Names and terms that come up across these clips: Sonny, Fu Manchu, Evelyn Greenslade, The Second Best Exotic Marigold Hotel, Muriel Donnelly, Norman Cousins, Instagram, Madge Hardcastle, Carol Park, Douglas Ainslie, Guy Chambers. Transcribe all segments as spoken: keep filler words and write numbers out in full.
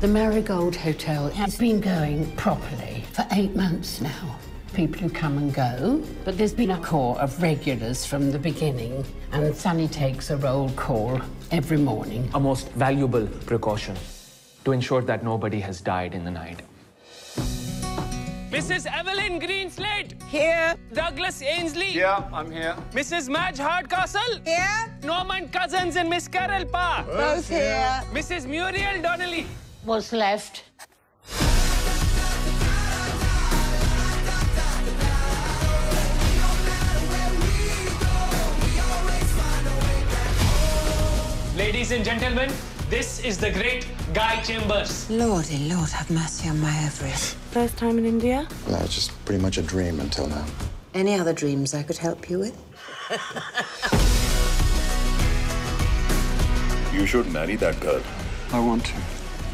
The Marigold Hotel has been going properly for eight months now. People who come and go, but there's been a core of regulars from the beginning, and Sunny takes a roll call every morning. A most valuable precaution to ensure that nobody has died in the night. Missus Evelyn Greenslade. Here. Douglas Ainslie. Yeah, I'm here. Missus Madge Hardcastle. Here. Norman Cousins and Miss Carol Park. Both here. Missus Muriel Donnelly. What's left? Ladies and gentlemen, this is the great Guy Chambers. Lordy, Lord, have mercy on my ovaries. First time in India? No, it's just pretty much a dream until now. Any other dreams I could help you with? You should marry that girl. I want to.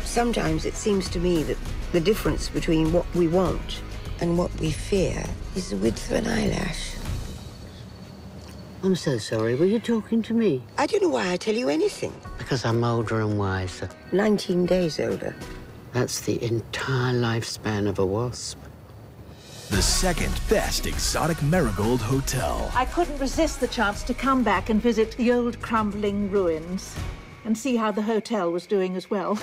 Sometimes it seems to me that the difference between what we want and what we fear is the width of an eyelash. I'm so sorry, were you talking to me? I don't know why I tell you anything. Because I'm older and wiser. nineteen days older. That's the entire lifespan of a wasp. The Second Best Exotic Marigold Hotel. I couldn't resist the chance to come back and visit the old crumbling ruins and see how the hotel was doing as well.